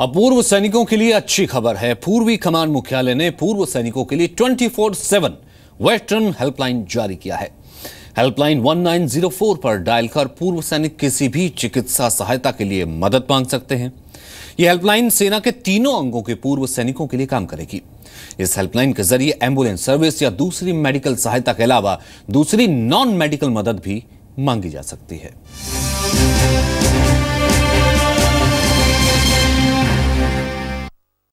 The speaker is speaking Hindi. अब पूर्व सैनिकों के लिए अच्छी खबर है। पूर्वी कमान मुख्यालय ने पूर्व सैनिकों के लिए 24/7 वेटरन हेल्पलाइन जारी किया है। हेल्पलाइन 1904 पर डायल कर पूर्व सैनिक किसी भी चिकित्सा सहायता के लिए मदद मांग सकते हैं। यह हेल्पलाइन सेना के तीनों अंगों के पूर्व सैनिकों के लिए काम करेगी। इस हेल्पलाइन के जरिए एम्बुलेंस सर्विस या दूसरी मेडिकल सहायता के अलावा दूसरी नॉन मेडिकल मदद भी मांगी जा सकती है।